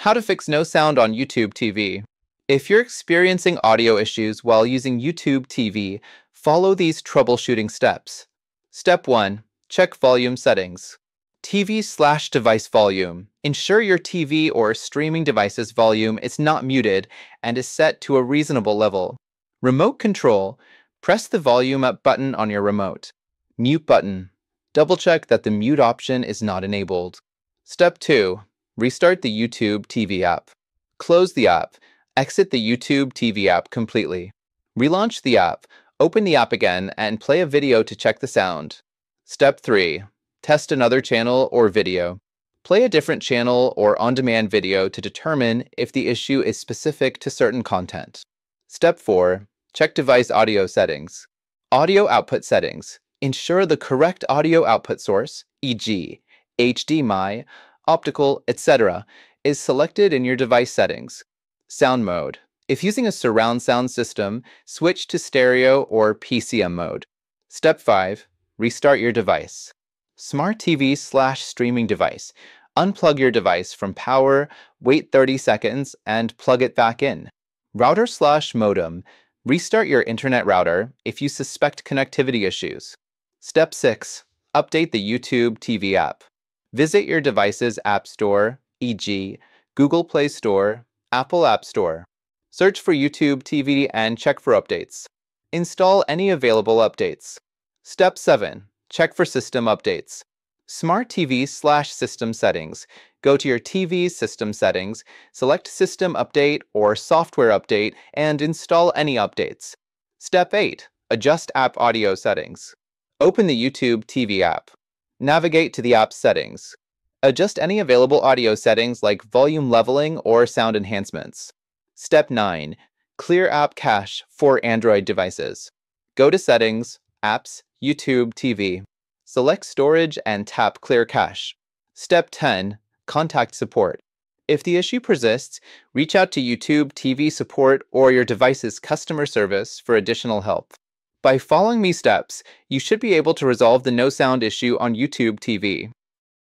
How to fix no sound on YouTube TV. If you're experiencing audio issues while using YouTube TV, follow these troubleshooting steps. Step 1. Check volume settings. TV/device volume. Ensure your TV or streaming device's volume is not muted and is set to a reasonable level. Remote control. Press the volume up button on your remote. Mute button. Double-check that the mute option is not enabled. Step 2. Restart the YouTube TV app. Close the app. Exit the YouTube TV app completely. Relaunch the app. Open the app again and play a video to check the sound. Step 3. Test another channel or video. Play a different channel or on-demand video to determine if the issue is specific to certain content. Step 4. Check device audio settings. Audio output settings. Ensure the correct audio output source, e.g., HDMI, optical, etc., is selected in your device settings. Sound mode. If using a surround sound system, switch to stereo or PCM mode. Step 5. Restart your device. Smart TV/streaming device. Unplug your device from power, wait 30 seconds, and plug it back in. Router/modem. Restart your internet router if you suspect connectivity issues. Step 6. Update the YouTube TV app. Visit your device's app store, e.g., Google Play Store, Apple App Store. Search for YouTube TV and check for updates. Install any available updates. Step 7. Check for system updates. Smart TV/system settings. Go to your TV's system settings, select System Update or Software Update, and install any updates. Step 8. Adjust app audio settings. Open the YouTube TV app. Navigate to the app settings. Adjust any available audio settings like volume leveling or sound enhancements. Step 9. Clear app cache for Android devices. Go to Settings, Apps, YouTube TV. Select Storage and tap Clear Cache. Step 10. Contact support. If the issue persists, reach out to YouTube TV support or your device's customer service for additional help. By following these steps, you should be able to resolve the no sound issue on YouTube TV.